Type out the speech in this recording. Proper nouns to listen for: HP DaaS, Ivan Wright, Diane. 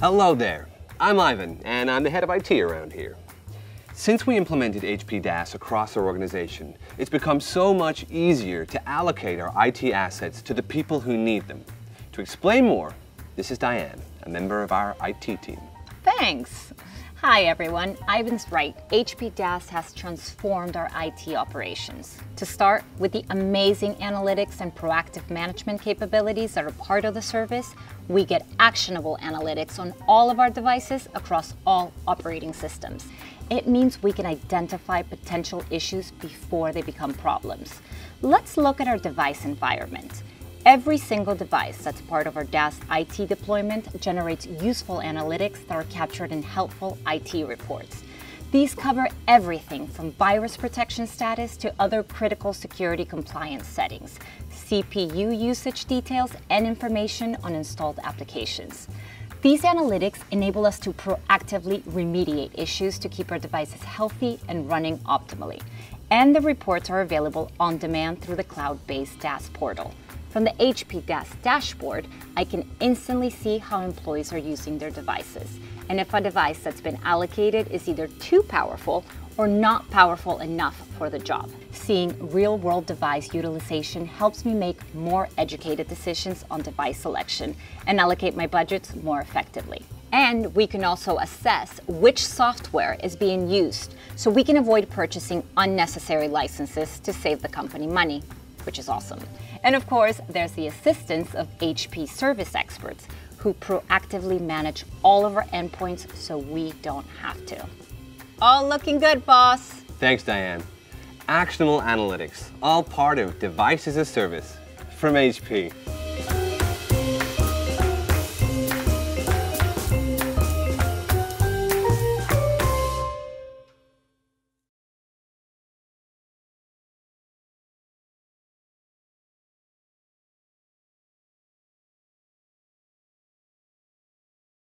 Hello there, I'm Ivan, and I'm the head of IT around here. Since we implemented HP DaaS across our organization, it's become so much easier to allocate our IT assets to the people who need them. To explain more, this is Diane, a member of our IT team. Thanks. Hi everyone, Ivan's right. HP DaaS has transformed our IT operations. To start with the amazing analytics and proactive management capabilities that are part of the service, we get actionable analytics on all of our devices across all operating systems. It means we can identify potential issues before they become problems. Let's look at our device environment. Every single device that's part of our DaaS IT deployment generates useful analytics that are captured in helpful IT reports. These cover everything from virus protection status to other critical security compliance settings, CPU usage details, and information on installed applications. These analytics enable us to proactively remediate issues to keep our devices healthy and running optimally. And the reports are available on demand through the cloud-based DaaS portal. From the HP DaaS dashboard, I can instantly see how employees are using their devices. And if a device that's been allocated is either too powerful or not powerful enough for the job. Seeing real-world device utilization helps me make more educated decisions on device selection and allocate my budgets more effectively. And we can also assess which software is being used, so we can avoid purchasing unnecessary licenses to save the company money, which is awesome. And of course, there's the assistance of HP service experts who proactively manage all of our endpoints so we don't have to. All looking good, boss. Thanks, Diane. Actionable analytics, all part of Device as a Service from HP.